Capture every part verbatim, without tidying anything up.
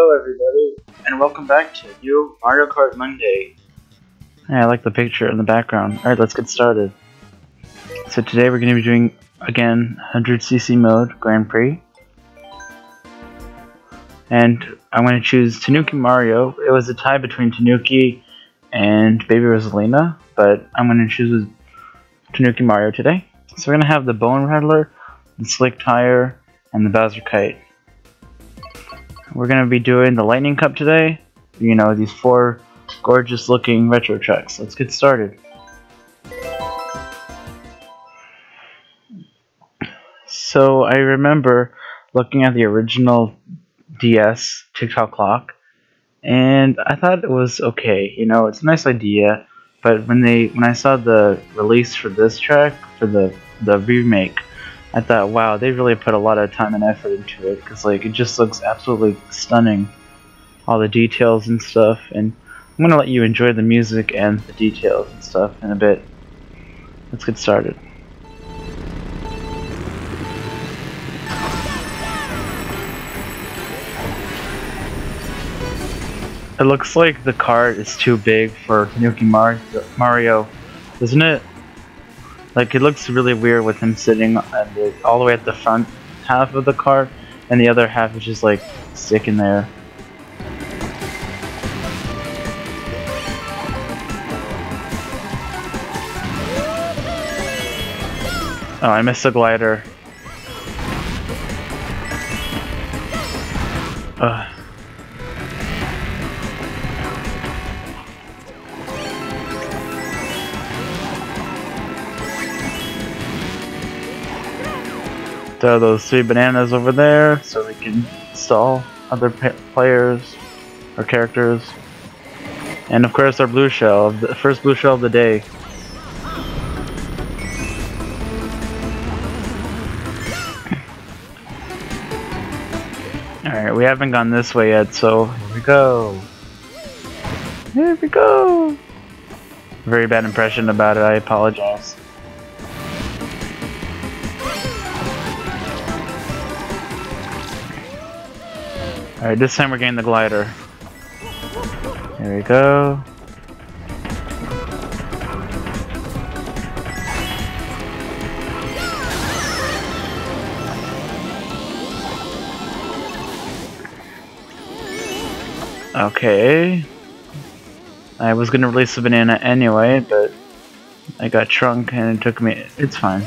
Hello everybody, and welcome back to new Mario Kart Monday. Hey, I like the picture in the background. Alright, let's get started. So today we're going to be doing, again, one hundred C C mode Grand Prix. And I'm going to choose Tanooki Mario. It was a tie between Tanooki and Baby Rosalina, but I'm going to choose Tanooki Mario today. So we're going to have the Bone Rattler, the Slick Tire, and the Bowser Kite. We're going to be doing the Lightning Cup today. You know, these four gorgeous looking retro trucks. Let's get started. So I remember looking at the original D S, Tick Tock Clock, and I thought it was okay. You know, it's a nice idea, but when they when I saw the release for this track, for the, the remake, I thought, wow, they really put a lot of time and effort into it, because like, it just looks absolutely stunning, all the details and stuff, and I'm going to let you enjoy the music and the details and stuff in a bit. Let's get started. It looks like the cart is too big for Tanooki Mario, isn't it? Like, it looks really weird with him sitting at the, all the way at the front half of the cart, and the other half is just like sticking there. Oh, I missed the glider. Ugh. Throw those three bananas over there so we can stall other players or characters. And of course our blue shell, the first blue shell of the day. Alright, we haven't gone this way yet, so here we go. Here we go. Very bad impression about it, I apologize. Alright, this time we're getting the glider. There we go. Okay. I was gonna release the banana anyway, but I got shrunk and it took me. It's fine.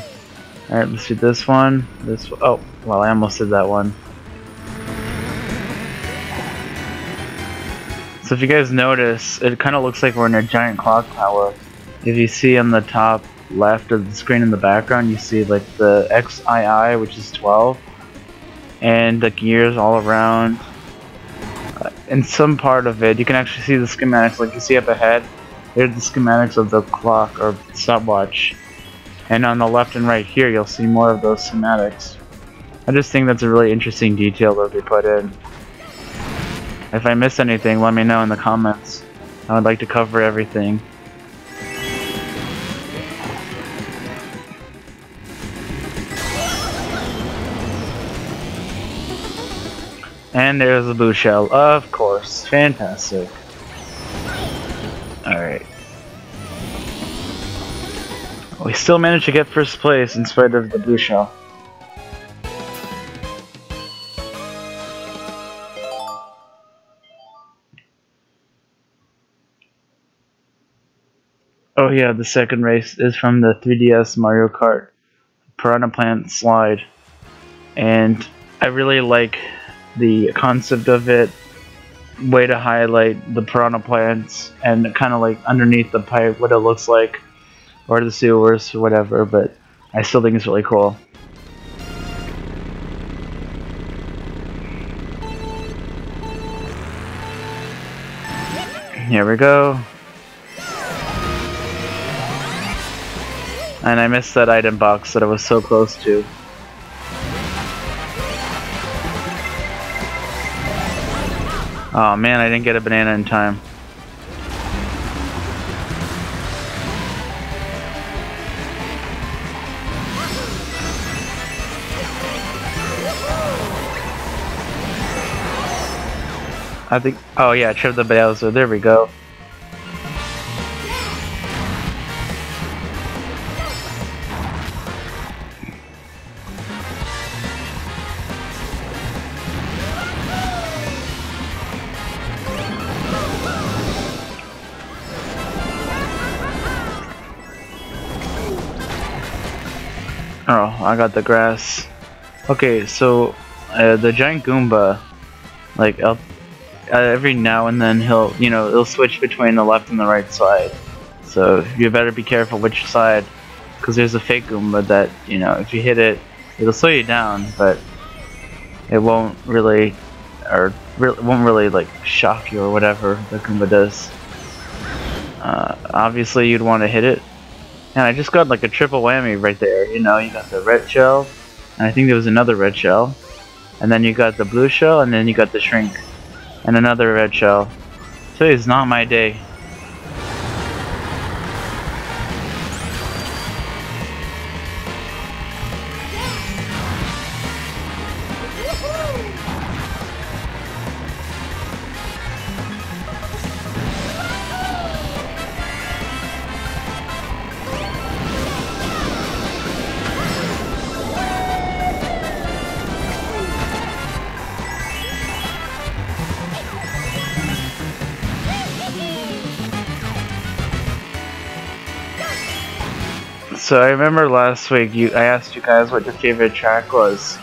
Alright, let's do this one. This. Oh, well, I almost did that one. So if you guys notice, it kind of looks like we're in a giant clock tower. If you see on the top left of the screen in the background, you see like the X I I, which is twelve, and the gears all around. Uh, in some part of it, you can actually see the schematics, like you see up ahead, there's the schematics of the clock or stopwatch. And on the left and right here, you'll see more of those schematics. I just think that's a really interesting detail that they put in. If I miss anything, let me know in the comments. I would like to cover everything. And there's the blue shell, of course. Fantastic. Alright. We still managed to get first place in spite of the blue shell. Oh yeah, the second race is from the three D S Mario Kart Piranha Plant Slide, and I really like the concept of it. Way to highlight the piranha plants and kind of like underneath the pipe what it looks like, or the sewers or whatever, but I still think it's really cool. Here we go. And I missed that item box that I was so close to. Oh man, I didn't get a banana in time. I think. Oh yeah, trip the Bowser. There we go. Oh, I got the grass. Okay, so uh, the giant Goomba, like uh, every now and then he'll, you know, he'll switch between the left and the right side. So you better be careful which side, because there's a fake Goomba that, you know, if you hit it, it'll slow you down, but it won't really, or re won't really like shock you or whatever the Goomba does. Uh, obviously, you'd want to hit it. And I just got like a triple whammy right there, you know, you got the red shell, and I think there was another red shell, and then you got the blue shell, and then you got the shrink, and another red shell. Today is not my day. So I remember last week you I asked you guys what your favorite track was.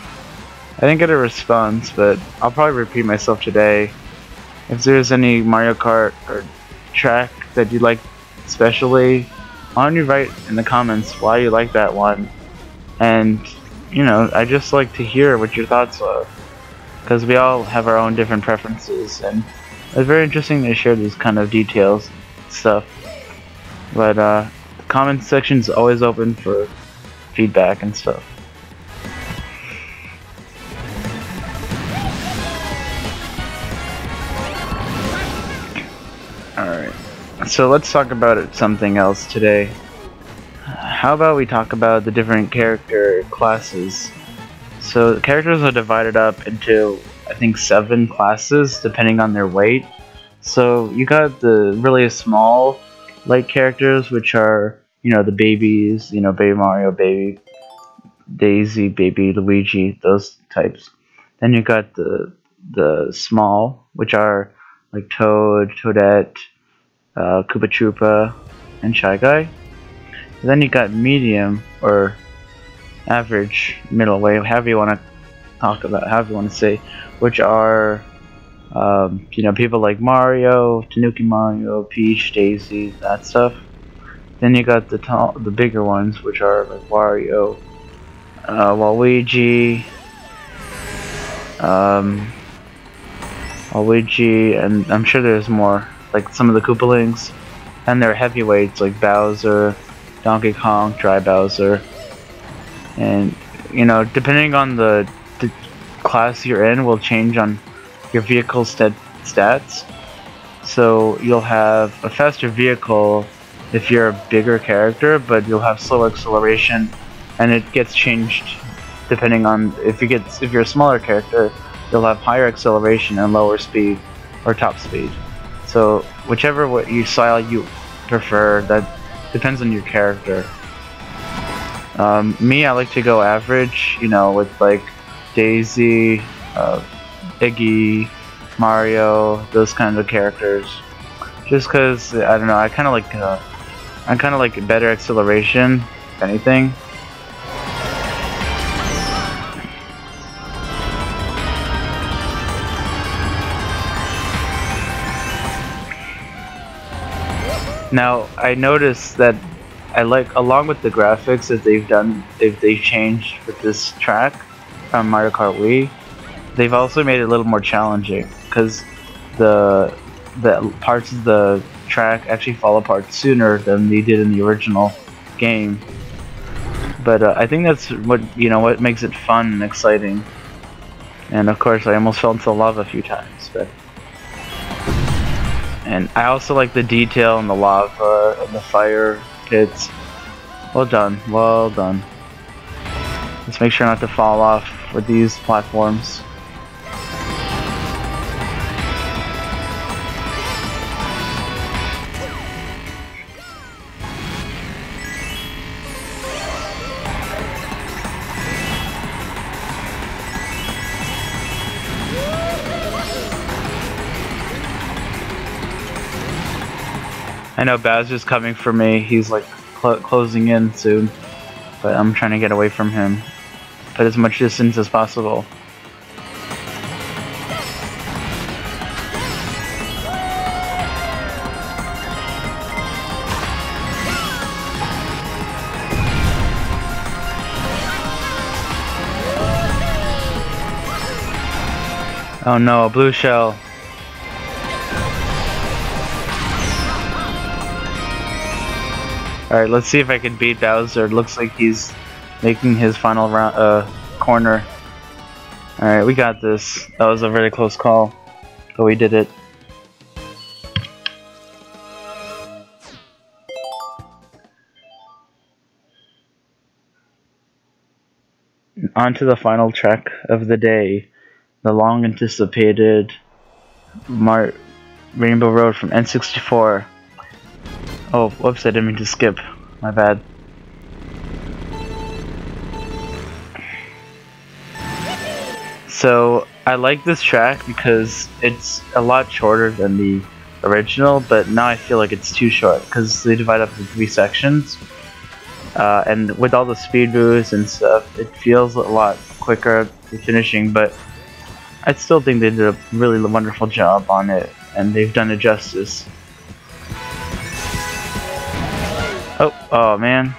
I didn't get a response, but I'll probably repeat myself today. If there's any Mario Kart or track that you like especially, why don't you write in the comments why you like that one? And, you know, I just like to hear what your thoughts are, because we all have our own different preferences, and it's very interesting to share these kind of details and stuff. But uh comment section is always open for feedback and stuff. Alright, so let's talk about something else today. How about we talk about the different character classes? So the characters are divided up into, I think, seven classes depending on their weight. So you got the really small light characters, which are, you know, the babies, you know, Baby Mario, Baby Daisy, Baby Luigi, those types. Then you got the the small, which are like Toad, Toadette, uh, Koopa Troopa, and Shy Guy. And then you got medium, or average, middleweight, however you want to talk about, however you want to say, which are, um, you know, people like Mario, Tanooki Mario, Peach, Daisy, that stuff. Then you got the tall, the bigger ones, which are like Wario, uh, Waluigi, um, Waluigi, and I'm sure there's more, like some of the Koopalings, and their heavyweights like Bowser, Donkey Kong, Dry Bowser, and, you know, depending on the, the class you're in, will change on your vehicle stat stats. So you'll have a faster vehicle if you're a bigger character, but you'll have slower acceleration, and it gets changed depending on if you get if you're a smaller character, you'll have higher acceleration and lower speed or top speed. So whichever what you style you prefer, that depends on your character. Um, me, I like to go average, you know, with like Daisy, uh, Iggy, Mario, those kinds of characters. Just because, I don't know, I kind of like, uh, I kind of like better acceleration, if anything. Now, I noticed that I like, along with the graphics that they've done, they've, they've changed with this track from Mario Kart Wii, they've also made it a little more challenging, because the the parts of the track actually fall apart sooner than they did in the original game. But uh, I think that's what, you know, what makes it fun and exciting. And of course, I almost fell into lava a few times. But and I also like the detail in the lava and the fire pits. Well done, well done. Let's make sure not to fall off with these platforms. I know Bowser's coming for me. He's like cl closing in soon, but I'm trying to get away from him. Put as much distance as possible. Oh no, a blue shell. Alright, let's see if I can beat Bowser. Looks like he's making his final round, uh, corner. Alright, we got this. That was a very close call, but we did it. On to the final track of the day. The long anticipated Mar Rainbow Road from N sixty-four. Oh, whoops, I didn't mean to skip. My bad. So, I like this track because it's a lot shorter than the original, but now I feel like it's too short because they divide up into three sections. Uh, and with all the speed boosts and stuff, it feels a lot quicker to finishing, but I still think they did a really wonderful job on it, and they've done it justice. Oh, oh man!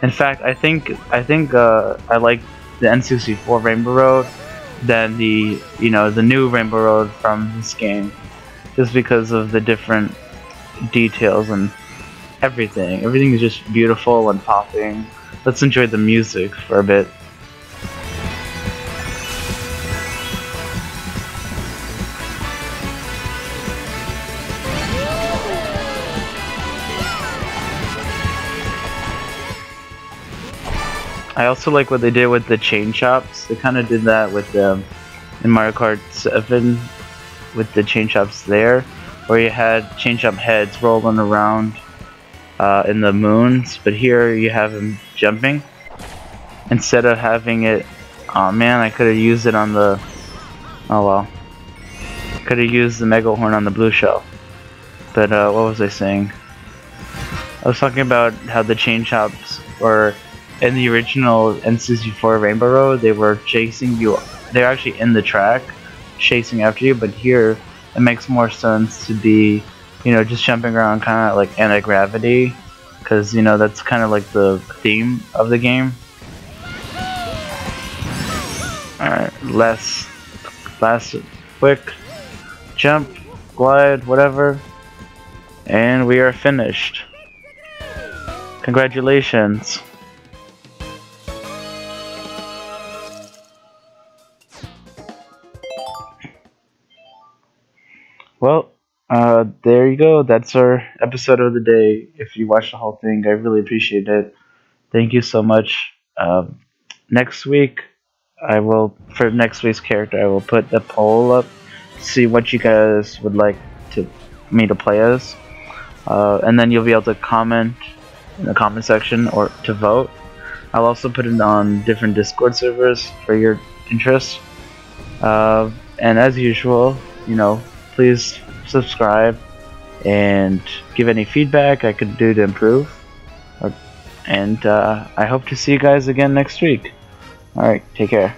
In fact, I think I think uh, I like the N sixty-four Rainbow Road than the you know the new Rainbow Road from this game, just because of the different details and everything. Everything is just beautiful and popping. Let's enjoy the music for a bit. I also like what they did with the chain chops. They kind of did that with the in Mario Kart seven with the chain chops there, where you had chain chop heads rolling around uh, in the moons, but here you have them jumping instead of having it. Oh man, I could have used it on the. Oh well, could have used the Mega Horn on the blue shell. But uh, what was I saying? I was talking about how the chain chops were. In the original N sixty-four Rainbow Road, they were chasing you. They're actually in the track, chasing after you. But here, it makes more sense to be, you know, just jumping around, kind of like anti-gravity, because you know that's kind of like the theme of the game. All right, last, last, quick jump, glide, whatever, and we are finished. Congratulations. Well, uh, there you go. That's our episode of the day. If you watched the whole thing, I really appreciate it. Thank you so much. Uh, next week, I will, for next week's character, I will put the poll up, see what you guys would like to me to play as, uh, and then you'll be able to comment in the comment section or to vote. I'll also put it on different Discord servers for your interest. Uh, and as usual, you know. Please subscribe and give any feedback I could do to improve. And uh, I hope to see you guys again next week. Alright, take care.